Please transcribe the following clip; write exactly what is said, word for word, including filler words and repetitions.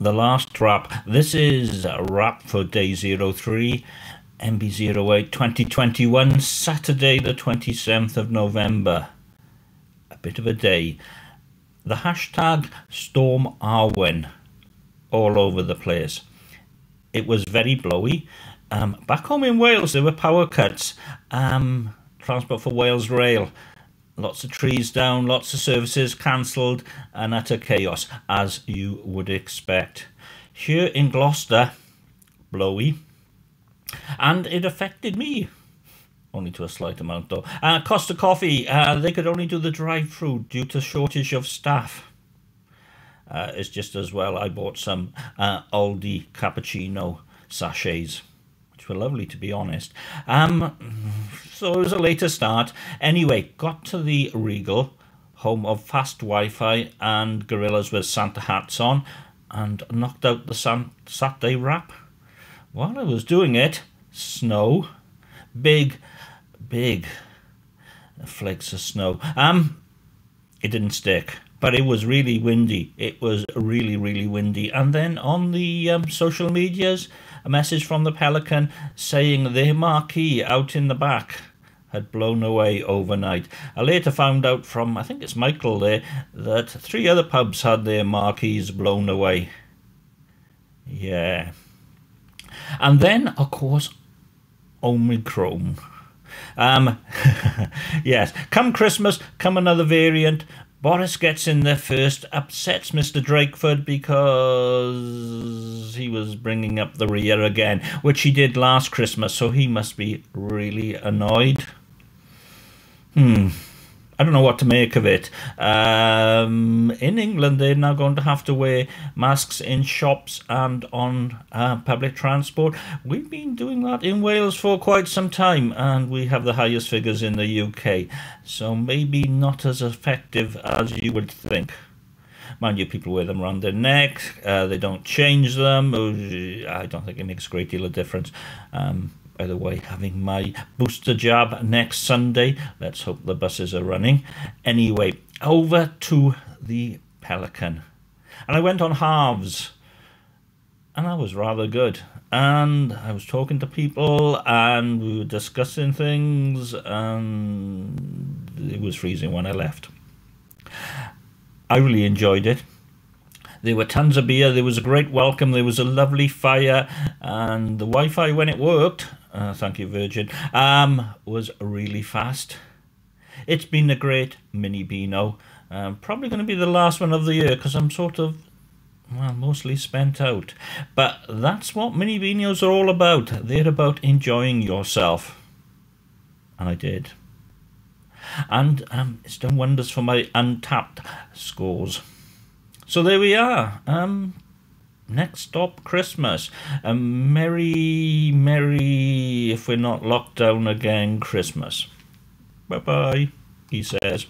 the last wrap. This is a wrap for day three, M B zero eight twenty twenty-one, Saturday the twenty-seventh of November. A bit of a day. The hashtag Storm Arwen all over the place. It was very blowy. Um, back home in Wales, there were power cuts. Um, Transport for Wales Rail. Lots of trees down, lots of services cancelled, and utter chaos, as you would expect. Here in Gloucester, blowy. And it affected me. Only to a slight amount, though. Uh, Costa Coffee, uh, they could only do the drive-through due to shortage of staff. Uh, it's just as well I bought some uh, Aldi cappuccino sachets, which were lovely, to be honest. Um, so it was a later start. Anyway, got to the Regal, home of fast Wi-Fi and gorillas with Santa hats on, and knocked out the San Saturday wrap. While I was doing it, snow, big, big flakes of snow. Um, it didn't stick. But it was really windy. It was really, really windy. And then on the um, social medias, a message from the Pelican saying their marquee out in the back had blown away overnight. I later found out from, I think it's Michael there, that three other pubs had their marquees blown away. Yeah. And then, of course, Omicron. Um, yes. Come Christmas, come another variant. Boris gets in there first, upsets Mister Drakeford because he was bringing up the rear again, which he did last Christmas, so he must be really annoyed. Hmm. I don't know what to make of it. Um, in England, they're now going to have to wear masks in shops and on uh, public transport. We've been doing that in Wales for quite some time, and we have the highest figures in the U K. So maybe not as effective as you would think. Mind you, people wear them around their neck. Uh, they don't change them. I don't think it makes a great deal of difference. Um, By the way, having my booster jab next Sunday. Let's hope the buses are running. Anyway, over to the Pelican. And I went on halves. And I was rather good. And I was talking to people and we were discussing things. And it was freezing when I left. I really enjoyed it. There were tons of beer. There was a great welcome. There was a lovely fire. And the Wi-Fi, when it worked... Uh, thank you, Virgin, um, was really fast. It's been a great mini Beano. Um, probably going to be the last one of the year because I'm sort of, well, mostly spent out. But that's what mini Beanos are all about. They're about enjoying yourself. And I did. And um, it's done wonders for my untapped scores. So there we are. Um... Next stop, Christmas. A merry, merry, if we're not locked down again, Christmas. Bye-bye, he says.